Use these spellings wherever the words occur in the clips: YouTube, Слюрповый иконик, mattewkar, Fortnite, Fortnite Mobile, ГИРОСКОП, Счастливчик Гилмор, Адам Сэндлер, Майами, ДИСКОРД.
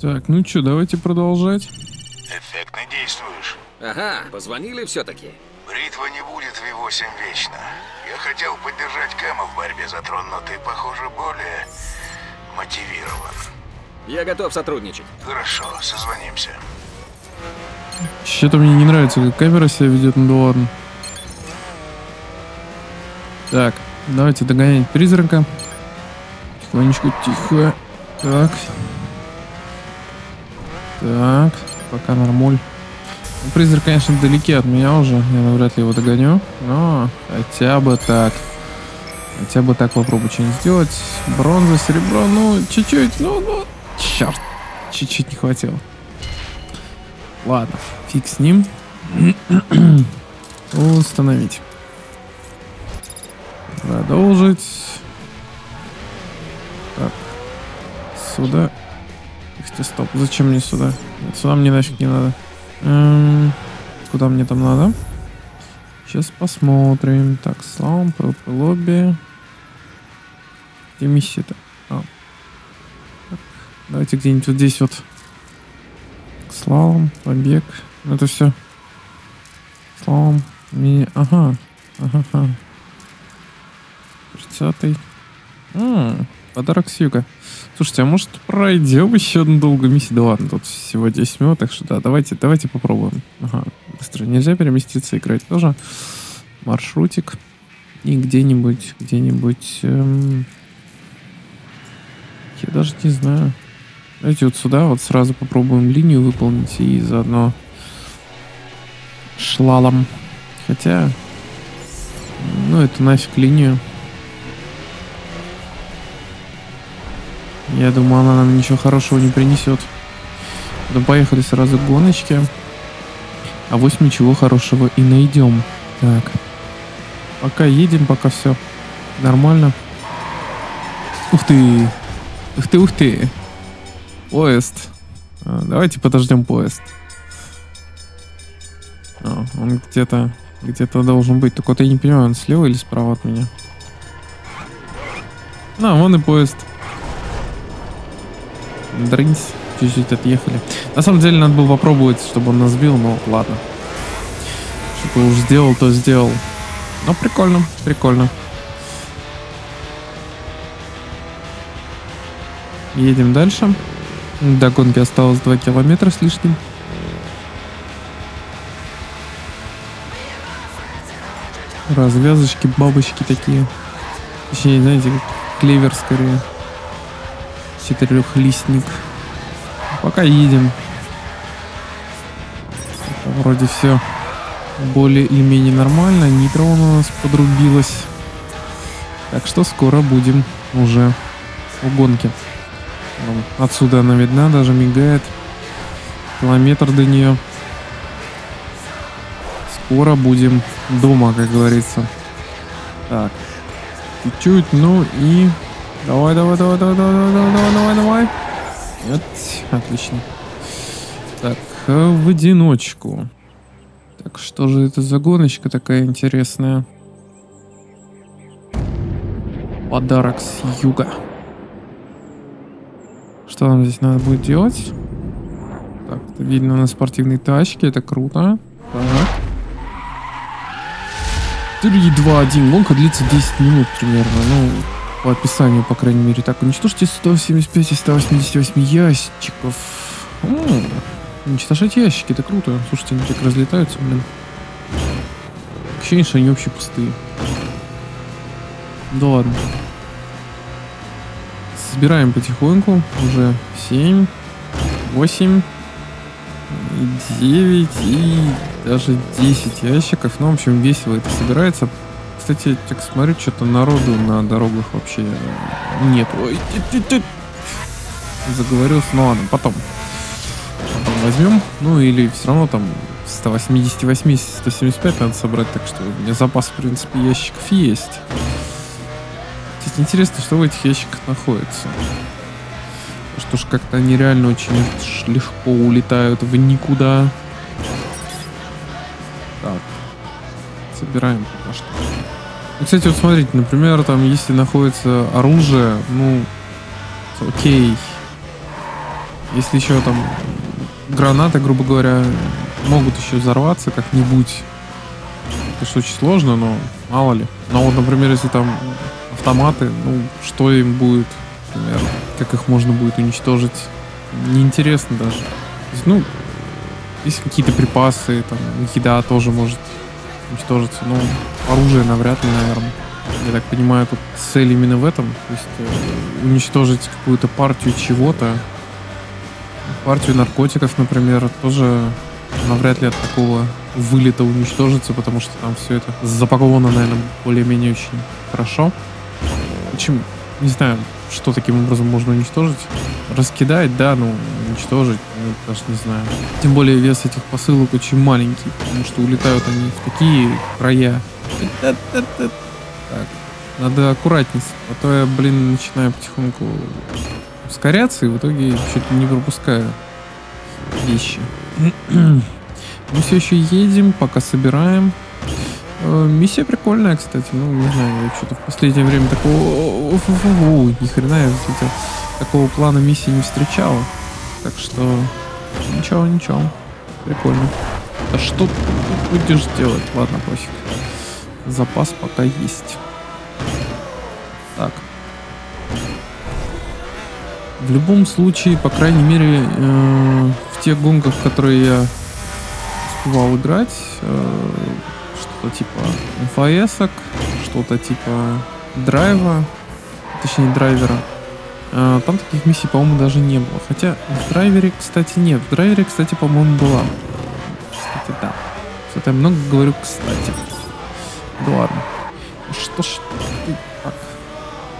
Так, ну что, давайте продолжать. Эффектно действуешь. Ага, позвонили все-таки. Бритва не будет в его 8 вечно. Я хотел поддержать Кэма в борьбе за трон, но ты, похоже, более мотивирован. Я готов сотрудничать. Хорошо, созвонимся. Что-то мне не нравится, как камера себя ведет, ну да ладно. Так, давайте догонять призрака. Тихонечко, тихо. Так. Так, пока нормуль. Ну, призрак, конечно, вдалеке от меня уже. Я навряд ли его догоню. Но хотя бы так. Хотя бы так попробую что-нибудь сделать. Бронза, серебро, ну, чуть-чуть. Ну, черт. Чуть-чуть не хватило. Ладно, фиг с ним. Установить. Продолжить. Так. Сюда. Стоп, зачем мне сюда? Сюда мне нафиг не надо. Куда мне там надо? Сейчас посмотрим. Так, слам, ПВП лобби. Где миссия-то? Давайте где-нибудь вот здесь вот. Слам, побег. Это все. Слам, ми... Ага. 30-й. Подарок с юга. Слушайте, а может пройдем еще одну долгую миссию? Да ладно, тут всего 10 минут, так что да, давайте попробуем. Ага, быстро нельзя переместиться, играть тоже. Маршрутик. И где-нибудь... Я даже не знаю. Давайте вот сюда, вот сразу попробуем линию выполнить и заодно шлалом. Хотя... Ну, это нафиг линию. Я думаю, она нам ничего хорошего не принесет. Ну, поехали сразу к гоночке. А вось мы чего хорошего и найдем. Так. Пока едем, пока все нормально. Ух ты! Ух ты, ух ты! Поезд. Давайте подождем поезд. Он где-то должен быть. Только вот я не понимаю, он слева или справа от меня. Вон и поезд. Дрынсь, чуть-чуть отъехали. На самом деле надо было попробовать, чтобы он нас сбил, но ладно. Что уж сделал, то сделал. Но прикольно, прикольно. Едем дальше. До гонки осталось 2 километра с лишним. Развязочки, бабочки такие. Точнее, знаете, клевер скорее. 4-листник. Пока едем. Это вроде все более или менее нормально. Нейтрон у нас подрубилось. Так что скоро будем уже в гонке. Отсюда она видна, даже мигает. Километр до нее. Скоро будем дома, как говорится. Так. Чуть-чуть, ну и... Давай. Нет, отлично. Так, в одиночку. Так, что же это за гоночка такая интересная? Подарок с юга. Что нам здесь надо будет делать? Так, видно у нас спортивные тачки, это круто. Так. 3, 2, 1. Гонка длится 10 минут примерно, ну... По описанию, по крайней мере. Так, уничтожьте 175 из 188 ящиков. Уничтожать ящики, это круто. Слушайте, они так разлетаются, блин. Ощущение, что они вообще пустые. Да ладно. Собираем потихоньку. Уже 7, 8, 9 и даже 10 ящиков. Ну, в общем, весело это собирается. Кстати, так смотрю, что-то народу на дорогах вообще нет. Ой, заговорился, ну ладно, потом возьмем. Ну или все равно там 188, 175 надо собрать, так что у меня запас, в принципе, ящиков есть. Кстати, интересно, что в этих ящиках находится. Что ж, как-то они реально очень легко улетают в никуда. Так. Собираем пока что. Кстати, вот смотрите, например, там, если находится оружие, ну, окей. Если еще там гранаты, грубо говоря, могут еще взорваться как-нибудь. Это очень сложно, но мало ли. Но вот, например, если там автоматы, ну, что им будет, например, как их можно будет уничтожить, неинтересно даже. То есть, ну, если какие-то припасы, там, еда тоже может уничтожиться, но оружие навряд ли, наверное. Я так понимаю, тут цель именно в этом. То есть уничтожить какую-то партию чего-то, партию наркотиков, например, тоже навряд ли от такого вылета уничтожится, потому что там все это запаковано, наверное, более-менее очень хорошо. Чем, не знаю, что таким образом можно уничтожить. Раскидать, да, ну, уничтожить, ну, даже не знаю. Тем более вес этих посылок очень маленький, потому что улетают они в такие края. Так, надо аккуратнее, а то я, блин, начинаю потихоньку ускоряться и в итоге чуть не пропускаю вещи. Мы все еще едем, пока собираем. Миссия прикольная, кстати. Ну, не знаю, что-то в последнее время такого... Ни хрена я такого плана миссии не встречал. Так что... Ничего, ничего. Прикольно. Да что ты будешь делать? Ладно, пофиг. Запас пока есть. Так. В любом случае, по крайней мере, в тех гонках, в которые я успевал играть, что-то типа МФС-ок, что-то типа драйва, точнее драйвера, там таких миссий, по-моему, даже не было. Хотя в драйвере, кстати, нет. В драйвере, кстати, по-моему, была. Кстати, да. Что-то я много говорю, кстати. Да ладно. Что ж ты так?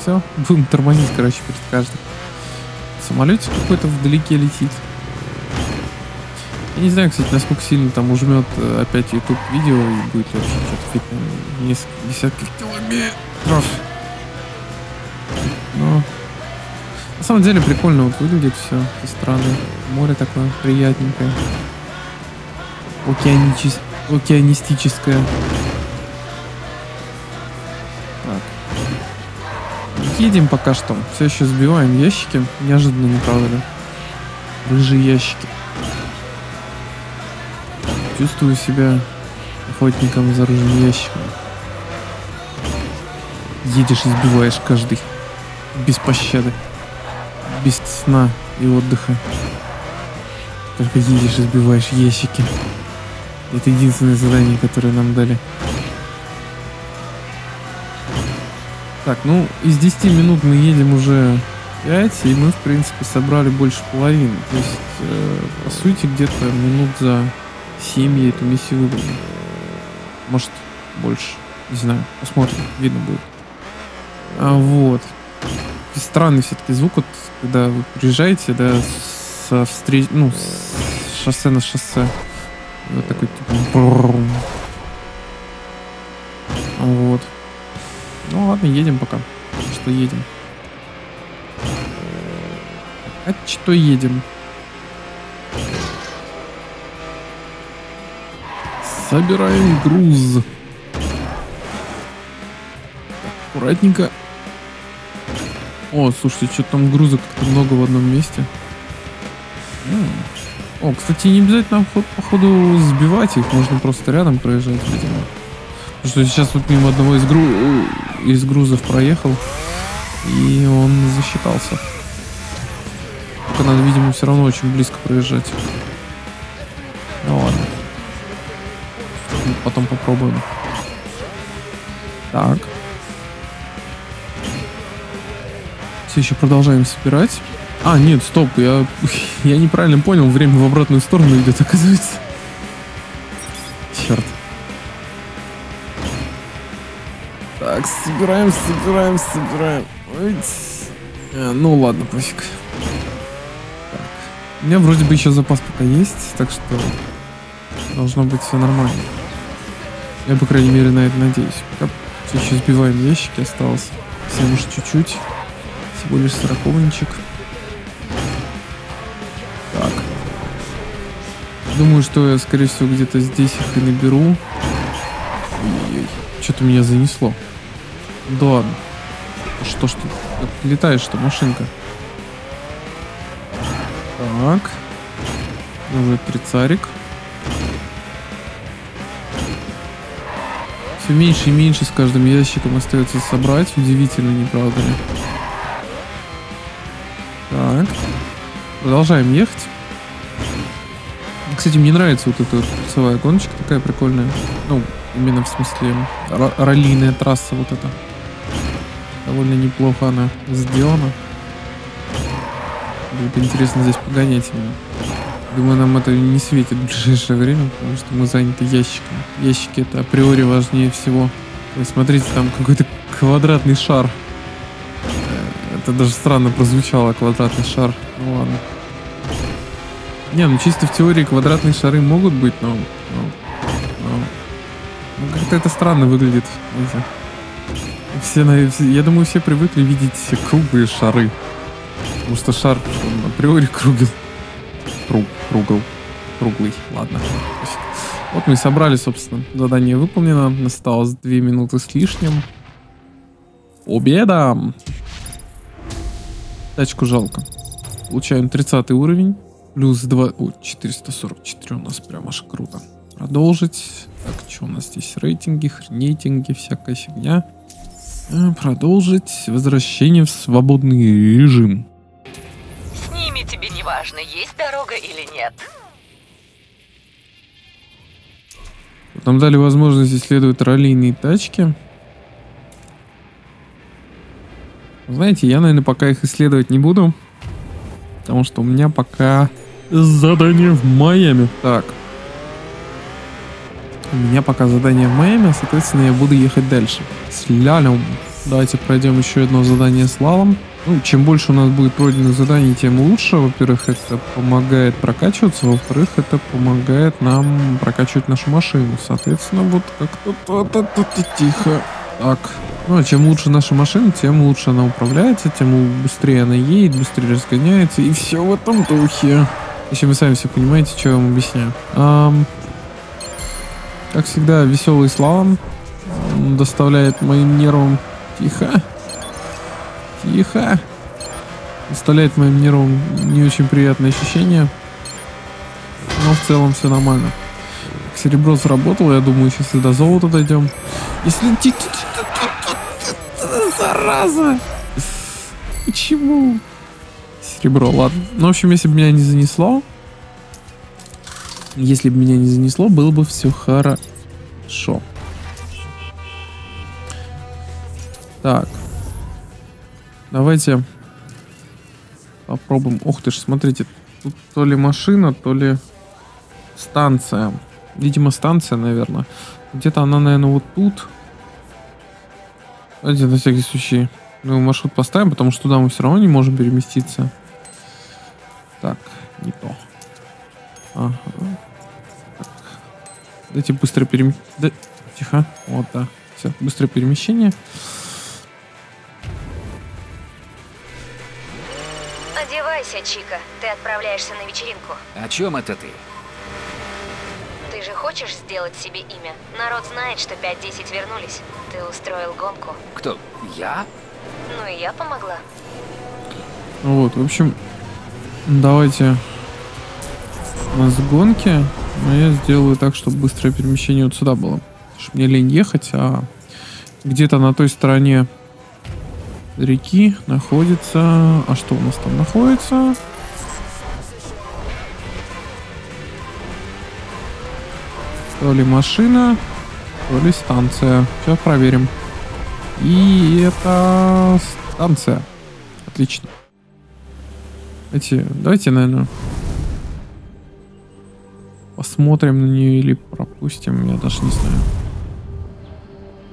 Все, будем тормозить, короче, перед каждым. Самолетик какой-то вдалеке летит. Я не знаю, кстати, насколько сильно там ужмет опять YouTube видео и будет вообще что-то фиг на несколько десятков километров. Но на самом деле прикольно вот выглядит все со стороны. Море такое приятненькое. Океанистическое. Так. Едем пока что. Все еще сбиваем ящики. Неожиданно, не правда ли? Рыжие ящики. Чувствую себя охотником за оружием ящиком. Едешь и сбиваешь каждый. Без пощады. Без сна и отдыха. Только едешь и сбиваешь ящики. Это единственное задание, которое нам дали. Так, ну, из 10 минут мы едем уже 5, и мы, в принципе, собрали больше половины. То есть, по сути, где-то минут за 7 я эту миссию выбрал. Может, больше. Не знаю. Посмотрим. Видно будет. Вот. И странный все-таки звук, вот, когда вы приезжаете, да, со встречи, ну, с шоссе на шоссе. Вот такой, типа... Вот. Ну, ладно, едем пока. Что едем? А что едем? Собираем груз. Аккуратненько. О, слушайте, что-то там груза как-то много в одном месте. О, кстати, не обязательно, походу, сбивать их. Можно просто рядом проезжать, видимо. Потому что сейчас вот мимо одного из грузов проехал. И он засчитался. Только надо, видимо, все равно очень близко проезжать. Ну ладно. Потом попробуем. Так. Все еще продолжаем собирать. А, нет, стоп, я неправильно понял. Время в обратную сторону идет, оказывается. Черт. Так, собираем. Ой, ну ладно, пофиг. Так. У меня вроде бы еще запас пока есть, так что должно быть все нормально. Я, по крайней мере, на это надеюсь. Пока еще сбиваем ящики, осталось всем уж чуть-чуть. Всего лишь сороковничек. Думаю, что я, скорее всего, где-то здесь их и наберу. Что-то меня занесло. Да ладно. Что ж ты летаешь-то, машинка? Так. Уже трицарик. Все меньше и меньше с каждым ящиком остается собрать. Удивительно, не правда ли? Так. Продолжаем ехать. Кстати, мне нравится вот эта курсовая гоночка, такая прикольная. Ну, именно в смысле раллийная трасса вот эта. Довольно неплохо она сделана. Будет интересно здесь погонять именно. Думаю, нам это не светит в ближайшее время, потому что мы заняты ящиками. Ящики — это априори важнее всего. Вы смотрите, там какой-то квадратный шар. Это даже странно прозвучало, квадратный шар. Ну ладно. Не, ну чисто в теории квадратные шары могут быть, но как-то это странно выглядит. Все, я думаю, все привыкли видеть круглые шары. Потому что шар, он априори круглый. Круглый, ладно. Вот мы и собрали, собственно. Задание выполнено. Осталось 2 минуты с лишним. Победа! Тачку жалко. Получаем 30 уровень. Плюс 2... О, 444 у нас прям аж круто. Продолжить. Так, что у нас здесь? Рейтинги, хренейтинги, всякая фигня. Продолжить. Возвращение в свободный режим. С ними тебе не важно, есть дорога или нет. Нам дали возможность исследовать раллийные тачки. Знаете, я, наверное, пока их исследовать не буду. Потому что у меня пока задание в Майами. Так. У меня пока задание в Майами, соответственно, я буду ехать дальше. С Лалем. Давайте пройдем еще одно задание с Лалом. Ну, чем больше у нас будет пройденных заданий, тем лучше. Во-первых, это помогает прокачиваться. Во-вторых, это помогает нам прокачивать нашу машину. Соответственно, вот как-то тихо. Так. Ну, а чем лучше наша машина, тем лучше она управляется, тем быстрее она едет, быстрее разгоняется, и все в этом духе. Если вы сами все понимаете, что я вам объясняю. Как всегда, веселый слалом доставляет моим нервам... Тихо. Тихо. Доставляет моим нервам не очень приятные ощущения. Но в целом все нормально. Серебро сработало, я думаю, сейчас и до золота дойдем. Если... Зараза! Почему? Серебро, ладно. Ну, в общем, если бы меня не занесло... Если бы меня не занесло, было бы все хорошо. Так. Давайте попробуем. Ох ты ж, смотрите. Тут то ли машина, то ли станция. Видимо, станция, наверное. Где-то она, наверное, вот тут. Давайте на всякий случай мы маршрут поставим, потому что туда мы все равно не можем переместиться. Так, не то. Ага. Так. Дайте быстрое перемещение. Да... Тихо. Вот, да. Все, быстрое перемещение. Одевайся, Чика. Ты отправляешься на вечеринку. О чем это ты? Ты же хочешь сделать себе имя? Народ знает, что 5-10 вернулись. Ты устроил гонку. Кто? Я? Ну и я помогла. Вот, в общем, давайте у нас гонки. Но я сделаю так, чтобы быстрое перемещение вот сюда было. Потому что мне лень ехать, а где-то на той стороне реки находится... А что у нас там находится? То ли машина, то ли станция. Сейчас проверим. И это станция. Отлично. Давайте, наверное, посмотрим на нее или пропустим. Я даже не знаю.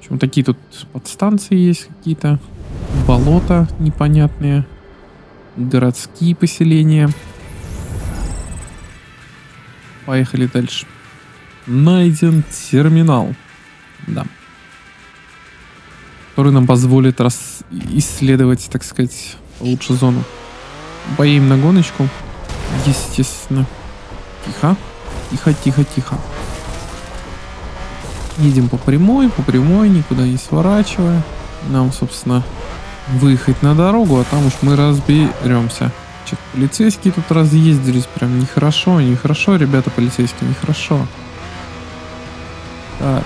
Почему такие тут подстанции есть какие-то. Болота непонятные. Городские поселения. Поехали дальше. Найден терминал. Да. Который нам позволит исследовать, так сказать, лучше зону. Поедем на гоночку. Естественно. Тихо. Тихо, тихо, тихо. Едем по прямой, никуда не сворачивая. Нам, собственно, выехать на дорогу, а там уж мы разберемся. Чё-то полицейские тут разъездились, прям нехорошо, нехорошо, ребята полицейские, нехорошо. Так.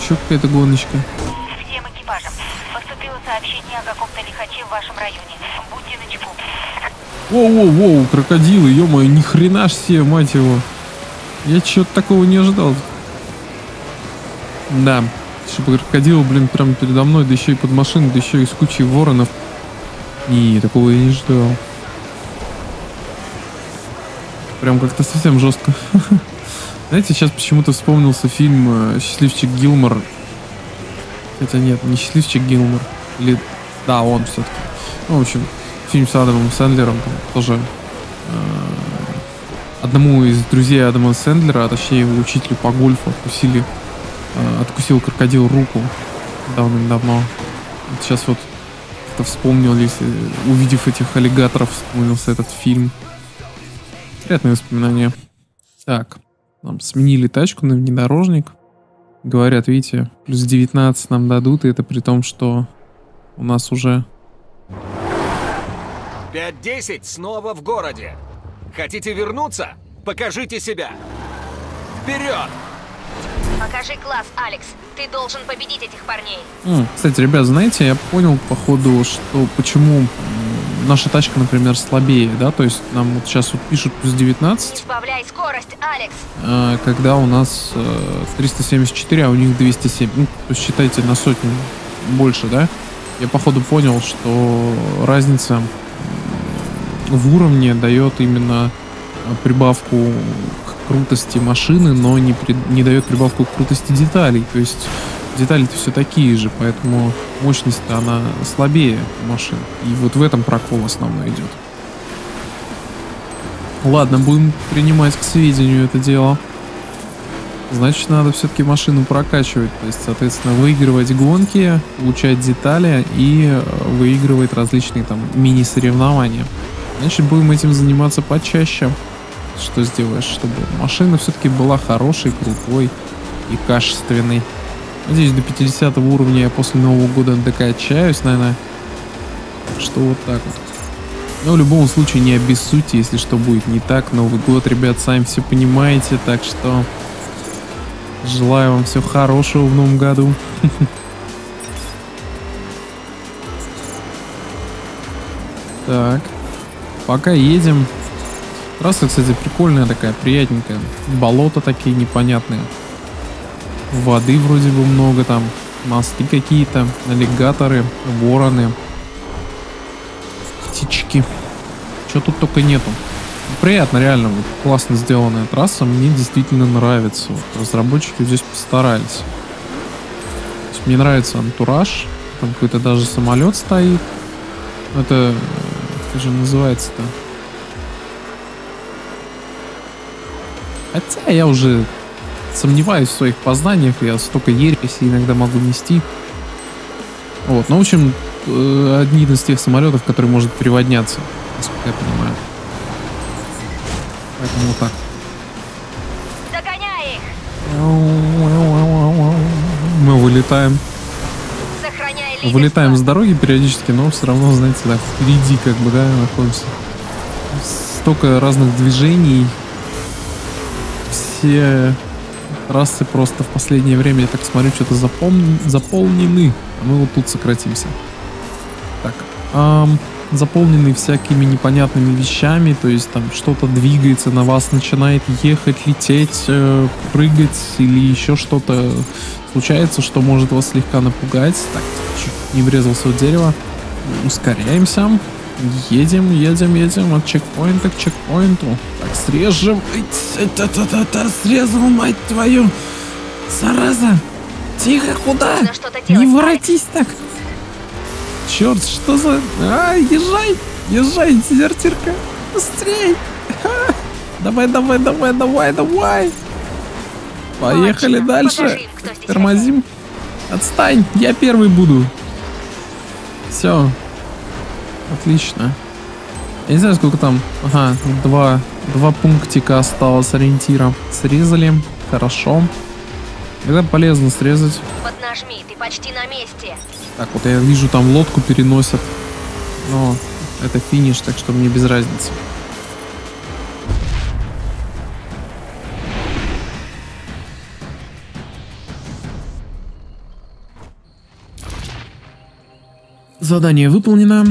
Еще какая-то гоночка. Всем экипажам поступило сообщение о каком-то лихаче в вашем районе. Будьте начеку. Воу-воу-воу, крокодилы, ё-моё, ни хрена ж себе, мать его. Я чего-то такого не ожидал. Да, чтобы крокодил, блин, прям передо мной, да еще и под машину, да еще и с кучей воронов. И такого я не ждал. Прям как-то совсем жестко. Знаете, сейчас почему-то вспомнился фильм «Счастливчик Гилмор». Хотя нет, не «Счастливчик Гилмор». Или... Да, он все-таки. Ну, в общем, фильм с Адамом Сэндлером там, тоже... Одному из друзей Адама Сэндлера, а точнее его учителю по гольфу, откусил крокодил руку давным-давно. Вот сейчас вот это вспомнил, если, увидев этих аллигаторов, вспомнился этот фильм. Приятные воспоминания. Так, нам сменили тачку на внедорожник. Говорят, видите, плюс 19 нам дадут, и это при том, что у нас уже... 5-10 снова в городе. Хотите вернуться? Покажите себя! Вперед! Покажи класс, Алекс. Ты должен победить этих парней. Кстати, ребят, знаете, я понял походу, что почему наша тачка, например, слабее, да? То есть нам вот сейчас вот пишут плюс 19. Избавляй скорость, Алекс. Когда у нас 374, а у них 207. Ну, то есть считайте на сотню больше, да? Я походу понял, что разница в уровне дает именно прибавку к крутости машины, но не дает прибавку к крутости деталей. То есть детали-то все такие же, поэтому мощность-то она слабее машин. И вот в этом прокол основной идет. Ладно, будем принимать к сведению это дело. Значит, надо все-таки машину прокачивать. То есть, соответственно, выигрывать гонки, улучшать детали и выигрывать различные там мини-соревнования. Значит, будем этим заниматься почаще. Что сделаешь, чтобы машина все-таки была хорошей, крутой и качественной. Надеюсь, до 50 уровня я после Нового года докачаюсь, наверное. Так что вот так вот. Но в любом случае не обессудьте, если что будет не так. Новый год, ребят, сами все понимаете. Так что желаю вам всего хорошего в новом году. Так. Пока едем. Трасса, кстати, прикольная такая, приятненькая. Болота такие непонятные. Воды вроде бы много там. Мосты какие-то, аллигаторы, вороны. Птички. Чё тут только нету. Приятно, реально. Вот, классно сделанная трасса. Мне действительно нравится. Вот, разработчики здесь постарались. То есть, мне нравится антураж. Там какой-то даже самолет стоит. Это... же называется-то. Хотя я уже сомневаюсь в своих познаниях, я столько ереси иногда могу нести. Вот, ну, в общем, одни из тех самолетов, которые может приводняться, насколько я понимаю. Поэтому вот так. Догоняй их! Мы вылетаем. Вылетаем с дороги периодически, но все равно, знаете, так, впереди как бы, да, находимся. Столько разных движений. Все трассы просто в последнее время, я так смотрю, что-то заполнены. А мы вот тут сократимся. Так, заполнены всякими непонятными вещами, то есть там что-то двигается, на вас начинает ехать, лететь, прыгать или еще что-то случается, что может вас слегка напугать. Так, чуть не врезался в дерево. Ускоряемся. Едем, едем, едем от чекпоинта к чекпоинту. Так, срежем. Срезал, мать твою. Зараза. Тихо, куда? Не воротись так. Черт, что за... А, езжай, езжай, дезертирка. Быстрей. Давай, давай, давай, давай, давай. Поехали дальше. Тормозим. Отстань, я первый буду. Все. Отлично. Я не знаю, сколько там. Ага, 2 Два пунктика осталось ориентира. Срезали. Хорошо. Это полезно срезать. Поднажми, ты почти на месте. Так, вот я вижу, там лодку переносят. Но это финиш, так что мне без разницы. Задание выполнено.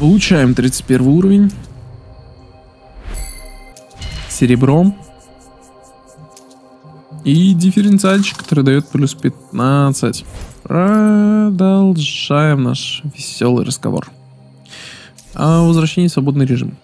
Получаем 31 уровень. Серебро. И дифференциальчик, который дает плюс 15. Продолжаем наш веселый разговор. Возвращение в свободный режим.